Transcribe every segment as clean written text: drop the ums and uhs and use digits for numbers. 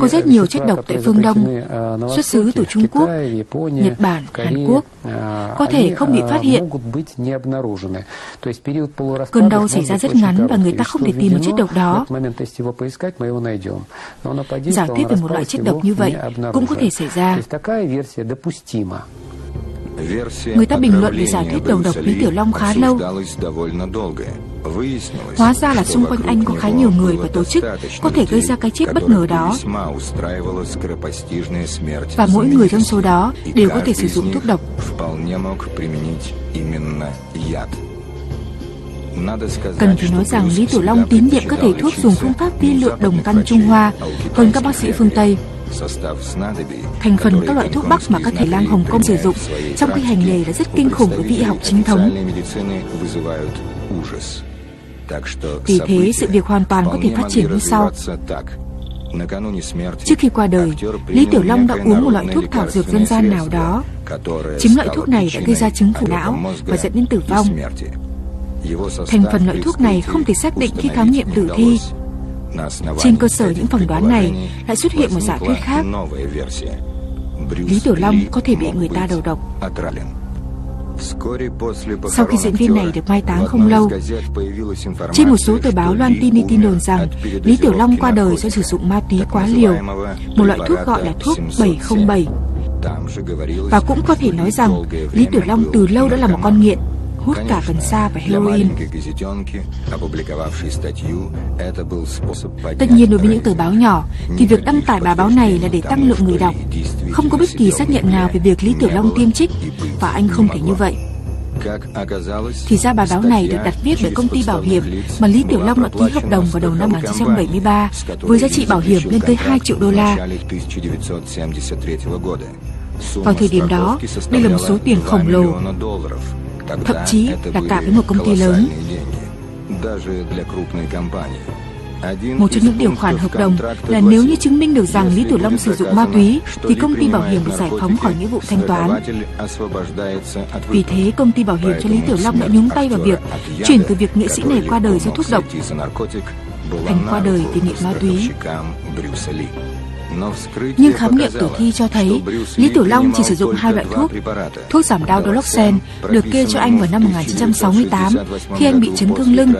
có rất nhiều chất độc tại phương Đông, xuất xứ từ Trung Quốc, Nhật Bản, Hàn Quốc, có thể không bị phát hiện. Cơn đau xảy ra rất ngắn và người ta không thể tìm được chất độc đó. Giả thuyết về một loại chất độc như vậy cũng có thể xảy ra. Người ta bình luận về giả thuyết đầu độc Lý Tiểu Long khá lâu. Hóa ra là xung quanh anh có khá nhiều người và tổ chức có thể gây ra cái chết bất ngờ đó. Và mỗi người trong số đó đều có thể sử dụng thuốc độc. Cần phải nói rằng Lý Tiểu Long tín nhiệm các thầy thuốc dùng phương pháp vi lượng đồng căn Trung Hoa hơn các bác sĩ phương Tây. Thành phần các loại thuốc Bắc mà các thầy lang Hồng Kông sử dụng trong khi hành nghề đã rất kinh khủng với y học chính thống. Vì thế, sự việc hoàn toàn có thể phát triển như sau. Trước khi qua đời, Lý Tiểu Long đã uống một loại thuốc thảo dược dân gian nào đó. Chính loại thuốc này đã gây ra chứng phủ não và dẫn đến tử vong. Thành phần loại thuốc này không thể xác định khi khám nghiệm tử thi. Trên cơ sở những phỏng đoán này, lại xuất hiện một giả thuyết khác. Lý Tiểu Long có thể bị người ta đầu độc. Sau khi diễn viên này được mai táng không lâu, trên một số tờ báo loan tin tin đồn rằng Lý Tiểu Long qua đời do sử dụng ma túy quá liều, một loại thuốc gọi là thuốc 707. Và cũng có thể nói rằng Lý Tiểu Long từ lâu đã là một con nghiện, hút cả cần sa và heroin. Tất nhiên đối với những tờ báo nhỏ thì việc đăng tải bài báo này là để tăng lượng người đọc. Không có bất kỳ xác nhận nào về việc Lý Tiểu Long tiêm chích và anh không thể như vậy. Thì ra bài báo này được đặt viết bởi công ty bảo hiểm mà Lý Tiểu Long đã ký hợp đồng vào đầu năm 1973 với giá trị bảo hiểm lên tới 2 triệu đô la. Vào thời điểm đó, đây là một số tiền khổng lồ, thậm chí là cả với một công ty lớn. Một trong những điều khoản hợp đồng là nếu như chứng minh được rằng Lý Tiểu Long sử dụng ma túy thì công ty bảo hiểm được giải phóng khỏi nghĩa vụ thanh toán. Vì thế, công ty bảo hiểm cho Lý Tiểu Long đã nhúng tay vào việc chuyển từ việc nghệ sĩ này qua đời do thuốc độc thành qua đời vì nghiện ma túy. Nhưng khám nghiệm tử thi cho thấy Lý Tiểu Long chỉ sử dụng hai loại thuốc. Thuốc giảm đau Doloxen được kê cho anh vào năm 1968 khi anh bị chấn thương lưng,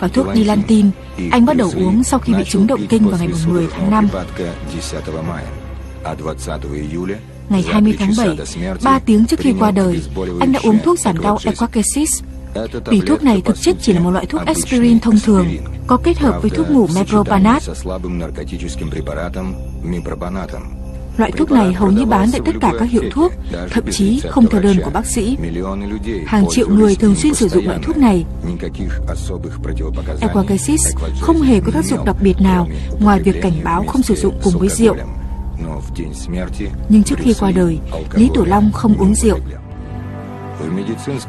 và thuốc Dilantin anh bắt đầu uống sau khi bị chứng động kinh vào ngày 10 tháng 5. Ngày 20 tháng 7, 3 tiếng trước khi qua đời, anh đã uống thuốc giảm đau Equacesis. Vì thuốc này thực chất chỉ là một loại thuốc aspirin thông thường, có kết hợp với thuốc ngủ meprobamat. Loại thuốc này hầu như bán tại tất cả các hiệu thuốc, thậm chí không theo đơn của bác sĩ. Hàng triệu người thường xuyên sử dụng loại thuốc này. Equacesis không hề có tác dụng đặc biệt nào ngoài việc cảnh báo không sử dụng cùng với rượu. Nhưng trước khi qua đời, Lý Tiểu Long không uống rượu.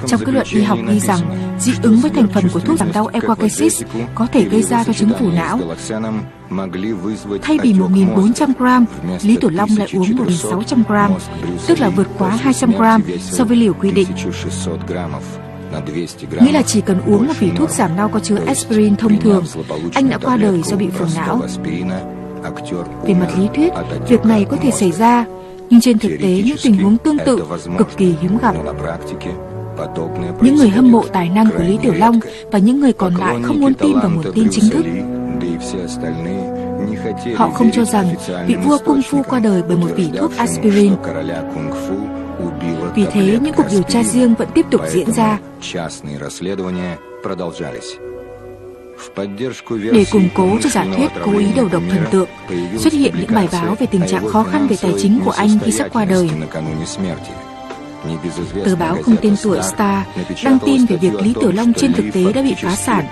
Trong kết luận y học ghi rằng dị ứng với thành phần của thuốc giảm đau Equacesis có thể gây ra chứng phủ não. Thay vì 1.400 g, Lý Tiểu Long lại uống 1.600 g, tức là vượt quá 200 g so với liều quy định. Nghĩa là chỉ cần uống một vỉ thuốc giảm đau có chứa aspirin thông thường, anh đã qua đời do bị phù não. Về mặt lý thuyết, việc này có thể xảy ra. Nhưng trên thực tế, những tình huống tương tự cực kỳ hiếm gặp. Những người hâm mộ tài năng của Lý Tiểu Long và những người còn lại không muốn tin vào nguồn tin chính thức. Họ không cho rằng vị vua Kung Fu qua đời bởi một vỉ thuốc aspirin. Vì thế, những cuộc điều tra riêng vẫn tiếp tục diễn ra. Để củng cố cho giả thuyết cố ý đầu độc thần tượng, xuất hiện những bài báo về tình trạng khó khăn về tài chính của anh khi sắp qua đời. Tờ báo không tên tuổi Star đăng tin về việc Lý Tiểu Long trên thực tế đã bị phá sản.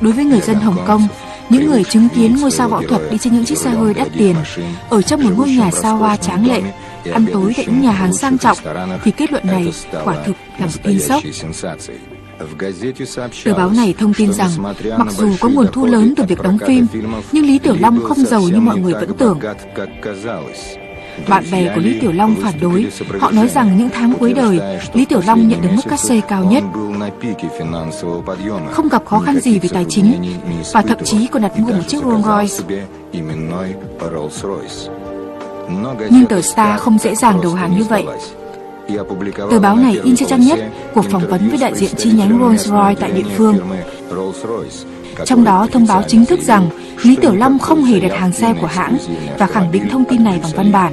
Đối với người dân Hồng Kông, những người chứng kiến ngôi sao võ thuật đi trên những chiếc xe hơi đắt tiền, ở trong một ngôi nhà xa hoa tráng lệ, ăn tối tại những nhà hàng sang trọng, thì kết luận này quả thực là một tin sốc. Tờ báo này thông tin rằng mặc dù có nguồn thu lớn từ việc đóng phim, nhưng Lý Tiểu Long không giàu như mọi người vẫn tưởng. Bạn bè của Lý Tiểu Long phản đối. Họ nói rằng những tháng cuối đời, Lý Tiểu Long nhận được mức cát xê cao nhất, không gặp khó khăn gì về tài chính, và thậm chí còn đặt mua một chiếc Rolls-Royce. Nhưng tờ Star không dễ dàng đầu hàng như vậy. Tờ báo này in trên trang nhất cuộc phỏng vấn với đại diện chi nhánh Rolls-Royce tại địa phương. Trong đó thông báo chính thức rằng Lý Tiểu Long không hề đặt hàng xe của hãng và khẳng định thông tin này bằng văn bản.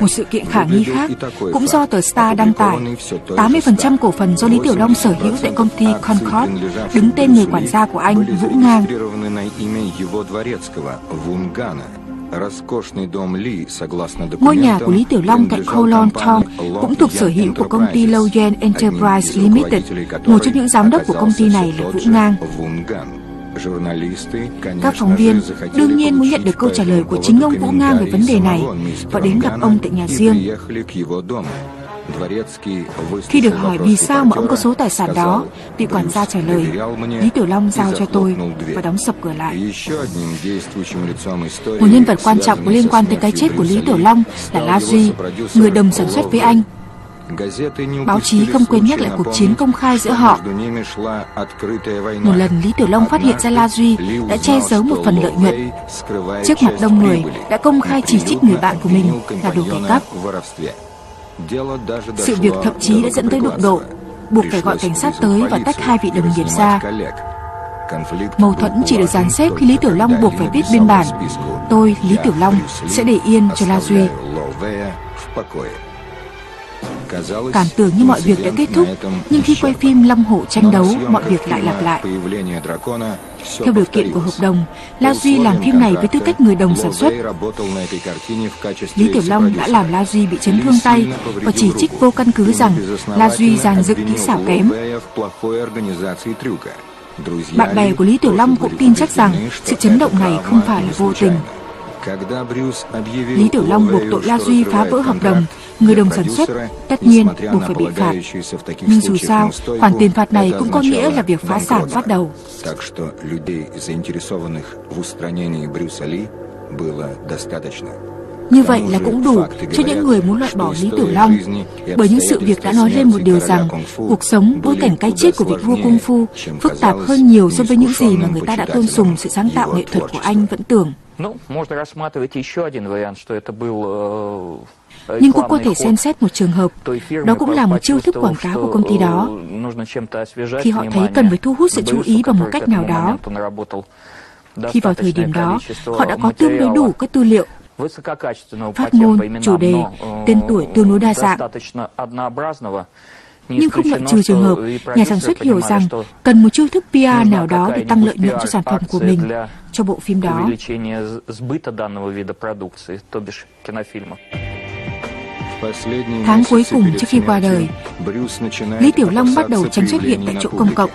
Một sự kiện khả nghi khác cũng do tờ Star đăng tải, 80% cổ phần do Lý Tiểu Long sở hữu tại công ty Concord, đứng tên người quản gia của anh, Vũ Ngang. Ngôi nhà của Lý Tiểu Long tại Colon Town cũng thuộc sở hữu của công ty Low-Gen Enterprise Limited. Một trong những giám đốc của công ty này là Vũ Ngang. Các phóng viên đương nhiên muốn nhận được câu trả lời của chính ông Vũ Ngang về vấn đề này và đến gặp ông tại nhà riêng. Khi được hỏi vì sao mà ông có số tài sản đó, vị quản gia trả lời, Lý Tiểu Long giao cho tôi, và đóng sập cửa lại. Một nhân vật quan trọng có liên quan tới cái chết của Lý Tiểu Long là La Duy, người đồng sản xuất với anh. Báo chí không quên nhắc lại cuộc chiến công khai giữa họ. Một lần Lý Tiểu Long phát hiện ra La Duy đã che giấu một phần lợi nhuận. Trước mặt đông người đã công khai chỉ trích người bạn của mình là đồ kẻ cắp. Sự việc thậm chí đã dẫn tới đụng độ, buộc phải gọi cảnh sát tới và tách hai vị đồng nghiệp ra. Mâu thuẫn chỉ được dàn xếp khi Lý Tiểu Long buộc phải viết biên bản. Tôi, Lý Tiểu Long, sẽ để yên cho La Duy. Cảm tưởng như mọi việc đã kết thúc, nhưng khi quay phim Long Hổ tranh đấu, mọi việc lại lặp lại. Theo điều kiện của hợp đồng, La Duy làm phim này với tư cách người đồng sản xuất. Lý Tiểu Long đã làm La Duy bị chấn thương tay và chỉ trích vô căn cứ rằng La Duy dàn dựng kỹ xảo kém. Bạn bè của Lý Tiểu Long cũng tin chắc rằng sự chấn động này không phải là vô tình. Lý Tiểu Long buộc tội La Duy phá vỡ hợp đồng, người đồng sản xuất, tất nhiên buộc phải bị phạt. Nhưng dù sao, khoản tiền phạt này cũng có nghĩa là việc phá sản bắt đầu. Như vậy là cũng đủ cho những người muốn loại bỏ Lý Tiểu Long, bởi những sự việc đã nói lên một điều rằng cuộc sống, bối cảnh cái chết của vị vua Kung Fu phức tạp hơn nhiều so với những gì mà người ta đã tôn sùng sự sáng tạo nghệ thuật của anh vẫn tưởng. Nhưng cũng có thể xem xét một trường hợp, đó cũng là một chiêu thức quảng cáo của công ty đó, khi họ thấy cần phải thu hút sự chú ý bằng một cách nào đó. Khi vào thời điểm đó, họ đã có tương đối đủ các tư liệu, phát ngôn, chủ đề, tên tuổi tương đối đa dạng. Nhưng không loại trừ trường hợp, nhà sản xuất hiểu rằng cần một chiêu thức PR nào đó để tăng lợi nhuận cho sản phẩm của mình, cho bộ phim đó. Tháng cuối cùng trước khi qua đời, Lý Tiểu Long bắt đầu tránh xuất hiện tại chỗ công cộng.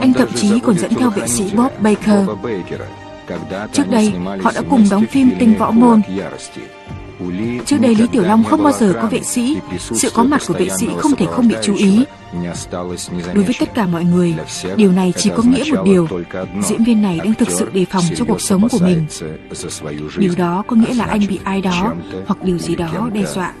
Anh thậm chí còn dẫn theo vệ sĩ Bob Baker. Trước đây, họ đã cùng đóng phim Tinh Võ Môn. Trước đây Lý Tiểu Long không bao giờ có vệ sĩ, sự có mặt của vệ sĩ không thể không bị chú ý. Đối với tất cả mọi người, điều này chỉ có nghĩa một điều, diễn viên này đang thực sự đề phòng cho cuộc sống của mình. Điều đó có nghĩa là anh bị ai đó hoặc điều gì đó đe dọa.